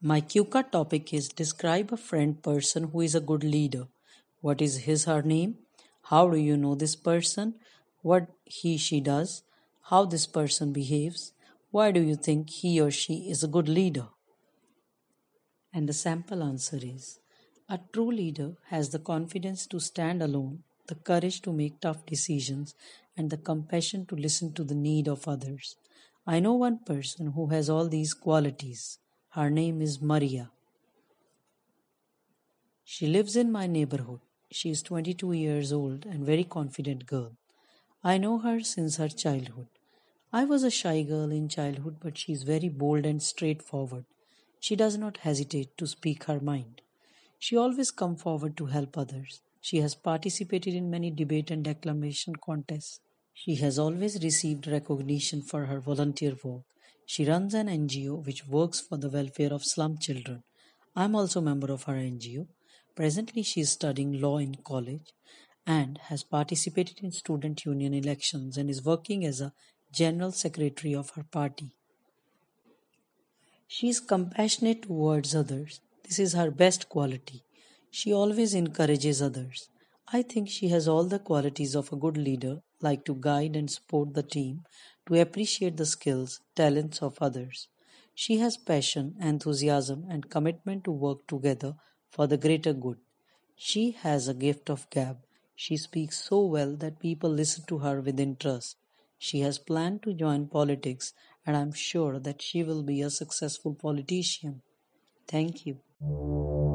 My QCA topic is describe a friend person who is a good leader. What is his/her name? How do you know this person? What he/she does? How this person behaves? Why do you think he or she is a good leader? And the sample answer is, a true leader has the confidence to stand alone, the courage to make tough decisions, and the compassion to listen to the need of others. I know one person who has all these qualities. Her name is Maria. She lives in my neighborhood. She is 22 years old and very confident girl. I know her since her childhood. I was a shy girl in childhood, but she is very bold and straightforward. She does not hesitate to speak her mind. She always comes forward to help others. She has participated in many debate and declamation contests. She has always received recognition for her volunteer work. She runs an NGO which works for the welfare of slum children. I am also a member of her NGO. Presently, she is studying law in college and has participated in student union elections and is working as a general secretary of her party. She is compassionate towards others. This is her best quality. She always encourages others. I think she has all the qualities of a good leader, like to guide and support the team, to appreciate the skills, talents of others. She has passion, enthusiasm, and commitment to work together for the greater good. She has a gift of gab. She speaks so well that people listen to her with interest. She has planned to join politics, and I'm sure that she will be a successful politician. Thank you.